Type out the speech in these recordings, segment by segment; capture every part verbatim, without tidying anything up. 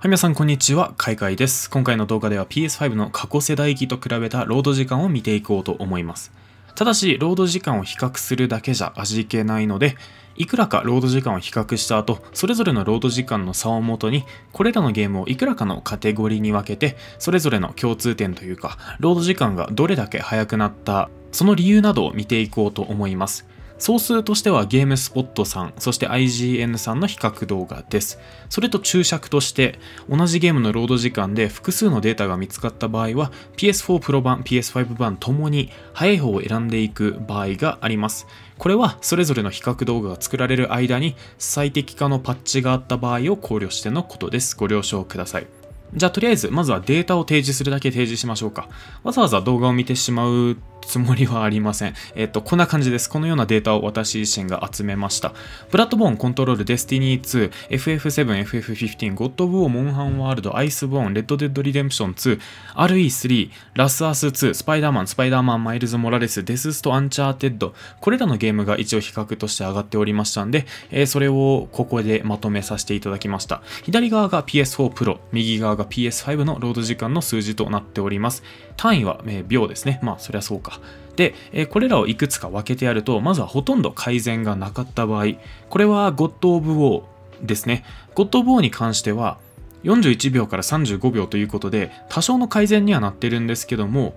はい、皆さんこんにちは、カイカイです。今回の動画では ピーエスファイブ の過去世代機と比べたロード時間を見ていこうと思います。ただし、ロード時間を比較するだけじゃ味気ないので、いくらかロード時間を比較した後、それぞれのロード時間の差をもとに、これらのゲームをいくらかのカテゴリーに分けて、それぞれの共通点というか、ロード時間がどれだけ早くなった、その理由などを見ていこうと思います。総数としてはゲームスポットさん、そして アイジーエヌ さんの比較動画です。それと注釈として、同じゲームのロード時間で複数のデータが見つかった場合は、ピーエスフォー プロ版、ピーエスファイブ 版ともに早い方を選んでいく場合があります。これはそれぞれの比較動画が作られる間に最適化のパッチがあった場合を考慮してのことです。ご了承ください。じゃあとりあえずまずはデータを提示するだけ提示しましょうか。わざわざ動画を見てしまうつもりはありません。えっと、こんな感じです。このようなデータを私自身が集めました。ブラッドボーン、コントロール、デスティニーツー、エフエフセブン、エフエフフィフティーン、ゴッド・オブ・ウォー、モンハン・ワールド、アイス・ボーン、レッド・デッド・リデンプションツー、アールイースリー、ラス・アースツー、スパイダーマン、スパイダーマン、マイルズ・モラレス、デス・スト・アンチャーテッド、これらのゲームが一応比較として上がっておりましたんで、えー、それをここでまとめさせていただきました。左側が ピーエスフォー プロ、右側がピーエスファイブ のロード時間の数字となっております。単位は秒ですね。まあそりゃそうか。で、これらをいくつか分けてやると、まずはほとんど改善がなかった場合、これはゴッド・オブ・ウォーですね。ゴッド・オブ・ウォーに関してはよんじゅういちびょうからさんじゅうごびょうということで、多少の改善にはなってるんですけども、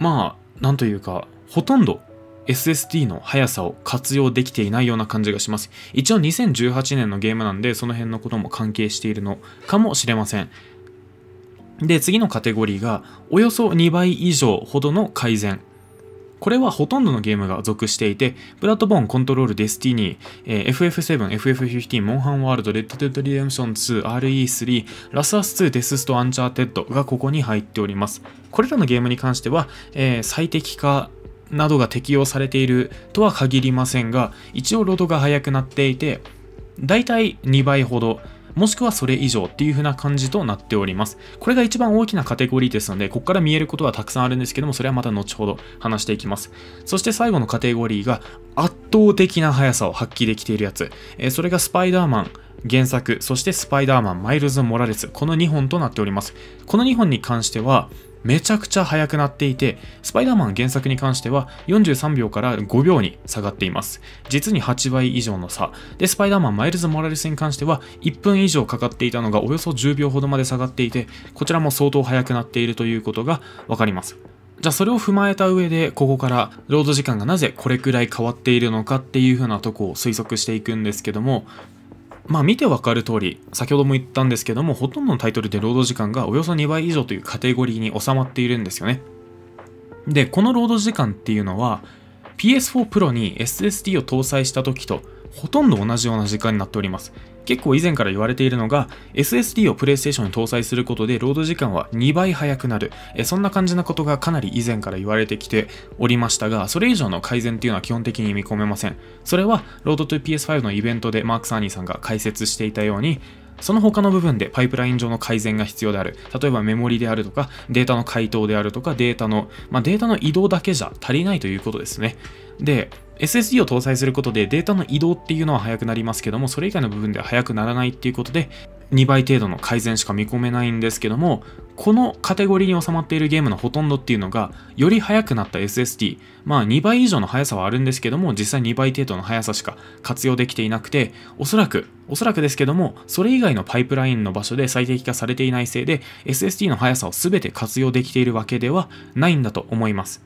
まあなんというか、ほとんどエスエスディー の速さを活用できていないような感じがします。一応にせんじゅうはちねんのゲームなんで、その辺のことも関係しているのかもしれません。で、次のカテゴリーが、およそにばい以上ほどの改善。これはほとんどのゲームが属していて、ブラッドボーン、コントロール、デスティニー、エフエフセブン、エフエフフィフティーン、モンハンワールド、レッド・デッド・リデンションツー、アールイースリー、ラス・アスツー、デス・スト・アンチャーテッドがここに入っております。これらのゲームに関しては、えー、最適化などが適用されているとは限りませんが、一応ロードが速くなっていて、だいたいにばいほど、もしくはそれ以上っていう風な感じとなっております。これが一番大きなカテゴリーですので、ここから見えることはたくさんあるんですけども、それはまた後ほど話していきます。そして最後のカテゴリーが、圧倒的な速さを発揮できているやつ。えー、それがスパイダーマン原作、そしてスパイダーマン、マイルズ・モラレス、このにほんとなっております。このにほんに関しては、めちゃくちゃ速くなっていて、スパイダーマン原作に関してはよんじゅうさんびょうからごびょうに下がっています。実にはちばい以上の差。で、スパイダーマンマイルズ・モラレスに関してはいっぷん以上かかっていたのがおよそじゅうびょうほどまで下がっていて、こちらも相当速くなっているということがわかります。じゃあそれを踏まえた上で、ここからロード時間がなぜこれくらい変わっているのかっていう風なとこを推測していくんですけども、まあ見てわかる通り、先ほども言ったんですけども、ほとんどのタイトルでロード時間がおよそにばい以上というカテゴリーに収まっているんですよね。で、このロード時間っていうのは ピーエスフォー Pro に エスエスディー を搭載した時とほとんど同じような時間になっております。結構以前から言われているのが、 エスエスディー を PlayStation に搭載することでロード時間はにばい早くなる、えそんな感じなことがかなり以前から言われてきておりましたが、それ以上の改善っていうのは基本的に見込めません。それはロード to ピーエスファイブ のイベントでマーク・サーニーさんが解説していたように、その他の部分でパイプライン上の改善が必要である。例えばメモリであるとか、データの回答であるとか、データの、まあ、データの移動だけじゃ足りないということですね。で、エスエスディー を搭載することでデータの移動っていうのは速くなりますけども、それ以外の部分では速くならないっていうことで、にばい程度の改善しか見込めないんですけども、このカテゴリーに収まっているゲームのほとんどっていうのが、より速くなった エスエスディー、まあにばい以上の速さはあるんですけども、実際にばい程度の速さしか活用できていなくて、おそらく、おそらくですけども、それ以外のパイプラインの場所で最適化されていないせいで、エスエスディー の速さを全て活用できているわけではないんだと思います。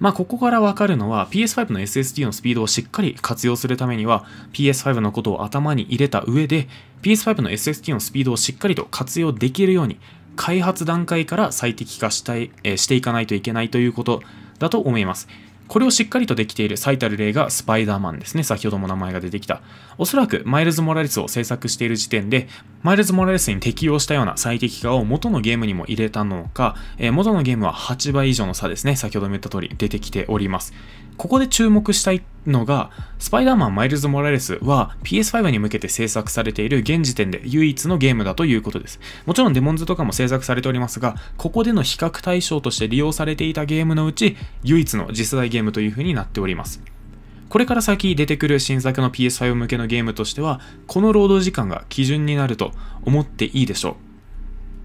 まあここからわかるのは、 ピーエスファイブ の エスエスディー のスピードをしっかり活用するためには ピーエスファイブ のことを頭に入れた上で、 ピーエスファイブ の エスエスディー のスピードをしっかりと活用できるように、開発段階から最適化したい、えー、していかないといけないということだと思います。これをしっかりとできている最たる例がスパイダーマンですね。先ほども名前が出てきた。おそらくマイルズ・モラレスを制作している時点で、マイルズ・モラレスに適用したような最適化を元のゲームにも入れたのか、えー、元のゲームははちばい以上の差ですね。先ほども言った通り出てきております。ここで注目したいのが、スパイダーマン・マイルズ・モラレスは ピーエスファイブ に向けて制作されている現時点で唯一のゲームだということです。もちろんデモンズとかも制作されておりますが、ここでの比較対象として利用されていたゲームのうち、唯一の次世代ゲームというふうになっております。これから先出てくる新作の ピーエスファイブ 向けのゲームとしては、この労働時間が基準になると思っていいでしょ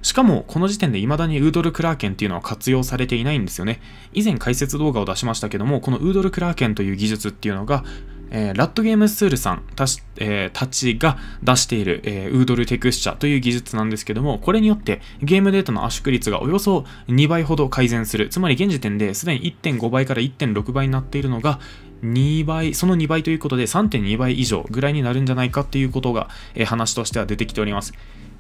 う。しかも、この時点で未だにウードルクラーケンっていうのは活用されていないんですよね。以前解説動画を出しましたけども、このウードルクラーケンという技術っていうのが、えー、ラットゲームスールさん た, し、えー、たちが出している、えー、ウードルテクスチャという技術なんですけども、これによってゲームデータの圧縮率がおよそにばいほど改善する。つまり現時点ですでに いってんごばいから いってんろくばいになっているのがにばい、そのにばいということで さんてんにばい以上ぐらいになるんじゃないかということが、えー、話としては出てきております。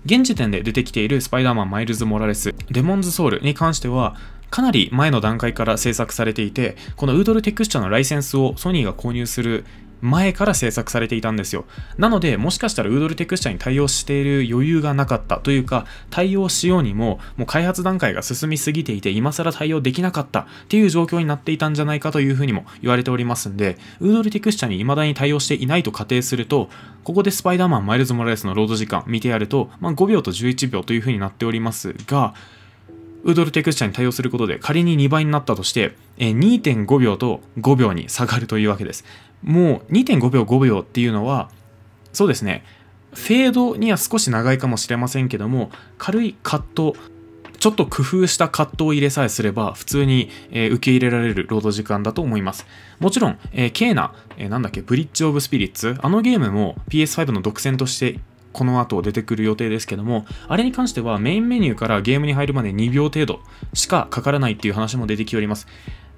現時点で出てきているスパイダーマンマイルズ・モラレス、デモンズ・ソウルに関してはかなり前の段階から制作されていて、このウードルテクスチャのライセンスをソニーが購入する前から制作されていたんですよ。なので、もしかしたらウードルテクスチャに対応している余裕がなかったというか、対応しようにももう開発段階が進みすぎていて、今更対応できなかったっていう状況になっていたんじゃないかというふうにも言われておりますんで、ウードルテクスチャに未だに対応していないと仮定すると、ここでスパイダーマンマイルズ・モラレスのロード時間見てやると、まあ、ごびょうとじゅういちびょうというふうになっておりますが、ウードルテクスチャに対応することで仮ににばいになったとして にてんごびょうとごびょうに下がるというわけです。もう にてんごびょうごびょうっていうのは、そうですね、フェードには少し長いかもしれませんけども、軽いカット、ちょっと工夫したカットを入れさえすれば普通に受け入れられる労働時間だと思います。もちろんケーナ、なんだっけ、ブリッジ・オブ・スピリッツ、あのゲームも ピーエスファイブ の独占としてこの後出てくる予定ですけども、あれに関してはメインメニューからゲームに入るまでにびょう程度しかかからないっていう話も出てきております。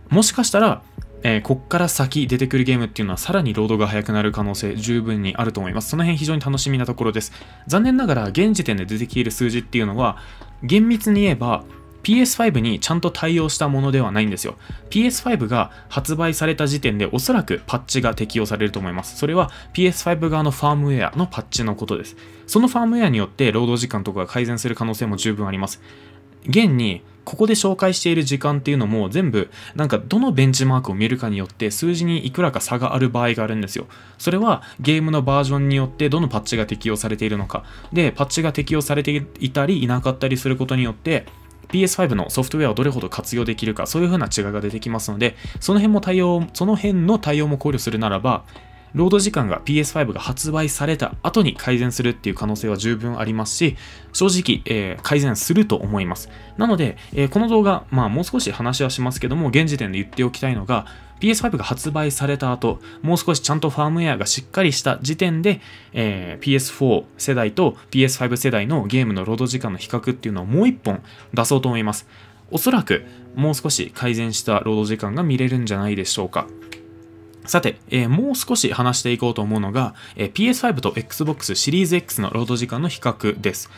もしかしたら、えー、こっから先出てくるゲームっていうのはさらにロードが速くなる可能性十分にあると思います。その辺非常に楽しみなところです。残念ながら現時点で出てきている数字っていうのは、厳密に言えばピーエスファイブ にちゃんと対応したものではないんですよ。ピーエスファイブ が発売された時点でおそらくパッチが適用されると思います。それは ピーエスファイブ 側のファームウェアのパッチのことです。そのファームウェアによって労働時間とかが改善する可能性も十分あります。現にここで紹介している時間っていうのも全部なんかどのベンチマークを見るかによって数字にいくらか差がある場合があるんですよ。それはゲームのバージョンによってどのパッチが適用されているのか。で、パッチが適用されていたりいなかったりすることによってピーエスファイブ のソフトウェアをどれほど活用できるか、そういう風な違いが出てきますので、その辺も対応、その辺の対応も考慮するならば、労働時間が ピーエスファイブ が発売された後に改善するっていう可能性は十分ありますし、正直、えー、改善すると思います。なので、えー、この動画、まあもう少し話はしますけども、現時点で言っておきたいのが、ピーエスファイブ が発売された後、もう少しちゃんとファームウェアがしっかりした時点で、えー、ピーエスフォー 世代と ピーエスファイブ 世代のゲームの労働時間の比較っていうのをもういっぽん出そうと思います。おそらくもう少し改善した労働時間が見れるんじゃないでしょうか。さて、えー、もう少し話していこうと思うのが、えー、ピーエスファイブ と Xbox Series X の労働時間の比較です。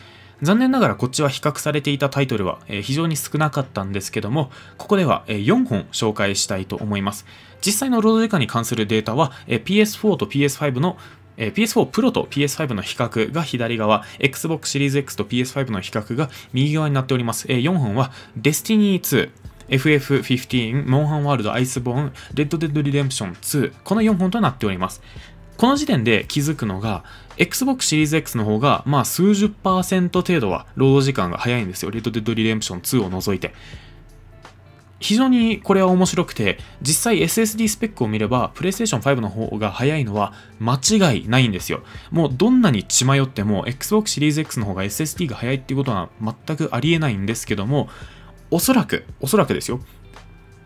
残念ながらこっちは比較されていたタイトルは非常に少なかったんですけども、ここではよんほん紹介したいと思います。実際の労働時間に関するデータは ピーエスフォー と ピーエスファイブ の ピーエスフォー プロと ピーエスファイブ の比較が左側、Xbox Series X と ピーエスファイブ の比較が右側になっております。よんほんは Destiny ツー、エフエフフィフティーン、モンハンワールド、アイスボーン、レッドデッドリデンプションツー、このよんほんとなっております。この時点で気づくのが、Xbox Series X の方が、まあ数十パーセント程度は労働時間が早いんですよ。レッド・デッド・リデンプションツーを除いて。非常にこれは面白くて、実際 エスエスディー スペックを見れば、PlayStation ファイブの方が早いのは間違いないんですよ。もうどんなに血迷っても、Xbox Series X の方が エスエスディー が早いっていうことは全くありえないんですけども、おそらく、おそらくですよ。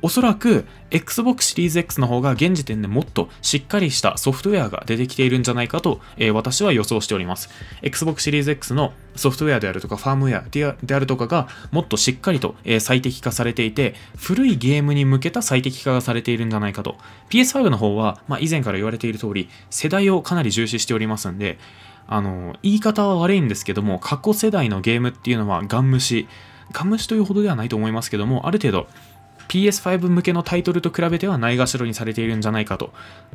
おそらく Xbox Series X の方が現時点でもっとしっかりしたソフトウェアが出てきているんじゃないかと、えー、私は予想しております。Xbox Series X のソフトウェアであるとかファームウェアであるとかがもっとしっかりと、えー、最適化されていて、古いゲームに向けた最適化がされているんじゃないかと。ピーエスファイブ の方は、まあ、以前から言われている通り世代をかなり重視しておりますんで、あのー、言い方は悪いんですけども、過去世代のゲームっていうのはガン無視。ガン無視というほどではないと思いますけども、ある程度ピーエスファイブ 向けのタイトルと比べてはないがしろにされているんじゃないかと、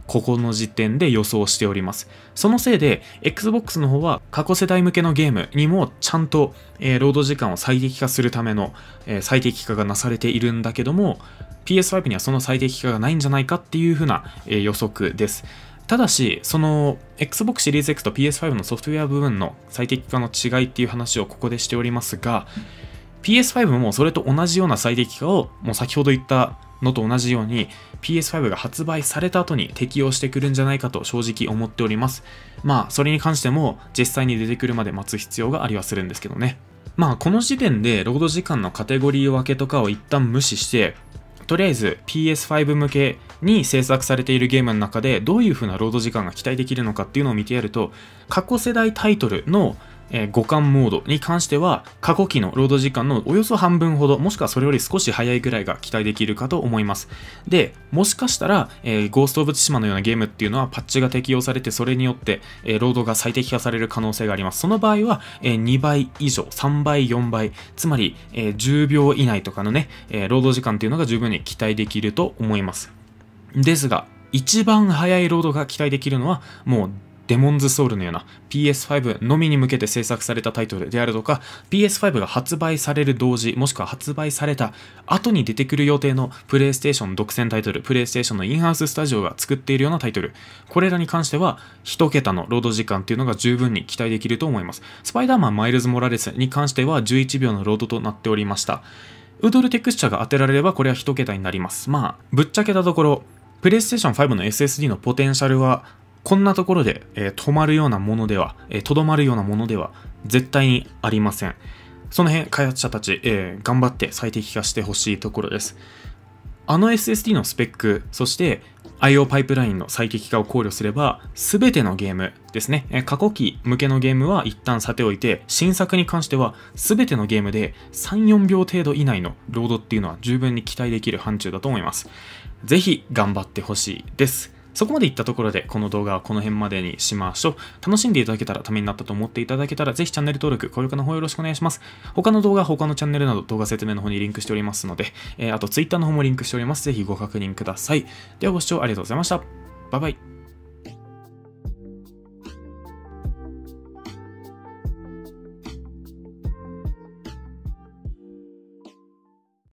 ここの時点で予想しております。そのせいで、Xbox の方は過去世代向けのゲームにもちゃんと、えー、労働時間を最適化するための、えー、最適化がなされているんだけども、ピーエスファイブ にはその最適化がないんじゃないかっていう風な、えー、予測です。ただし、その Xbox Series X と ピーエスファイブ のソフトウェア部分の最適化の違いっていう話をここでしておりますが、ピーエスファイブ もそれと同じような最適化をもう先ほど言ったのと同じように ピーエスファイブ が発売された後に適用してくるんじゃないかと正直思っております。まあそれに関しても実際に出てくるまで待つ必要がありはするんですけどね。まあこの時点でロード時間のカテゴリー分けとかを一旦無視して、とりあえず ピーエスファイブ 向けに制作されているゲームの中でどういう風なロード時間が期待できるのかっていうのを見てやると、過去世代タイトルの互換モードに関しては過去期のロード時間のおよそ半分ほど、もしくはそれより少し早いぐらいが期待できるかと思います。でもしかしたら、えー、ゴースト・オブ・ツシマのようなゲームっていうのはパッチが適用されて、それによって、えー、ロードが最適化される可能性があります。その場合は、えー、にばいいじょう、さんばい、よんばい、つまり、えー、じゅうびょう以内とかのね、えー、ロード時間っていうのが十分に期待できると思います。ですが一番早いロードが期待できるのはもうデモンズソウルのような ピーエスファイブ のみに向けて制作されたタイトルであるとか、 ピーエスファイブ が発売される同時、もしくは発売された後に出てくる予定のプレイステーション独占タイトル、プレイステーションのインハウススタジオが作っているようなタイトル、これらに関してはひとけたのロード時間っていうのが十分に期待できると思います。スパイダーマンマイルズ・モラレスに関してはじゅういちびょうのロードとなっておりました。ウドルテクスチャが当てられればこれはひとけたになります。まあぶっちゃけたところプレイステーションファイブの エスエスディー のポテンシャルはこんなところで、えー、止まるようなものでは、えー、とどまるようなものでは絶対にありません。その辺、開発者たち、えー、頑張って最適化してほしいところです。あの エスエスディー のスペック、そして アイオー パイプラインの最適化を考慮すれば、すべてのゲームですね、えー、過去期向けのゲームは一旦さておいて、新作に関してはすべてのゲームでさん、よんびょう程度以内のロードっていうのは十分に期待できる範疇だと思います。ぜひ頑張ってほしいです。そこまでいったところでこの動画はこの辺までにしましょう。楽しんでいただけたら、ためになったと思っていただけたら、ぜひチャンネル登録、高評価の方よろしくお願いします。他の動画、他のチャンネルなど動画説明の方にリンクしておりますので、えー、あと Twitter の方もリンクしております。ぜひご確認ください。ではご視聴ありがとうございました。バイバイ。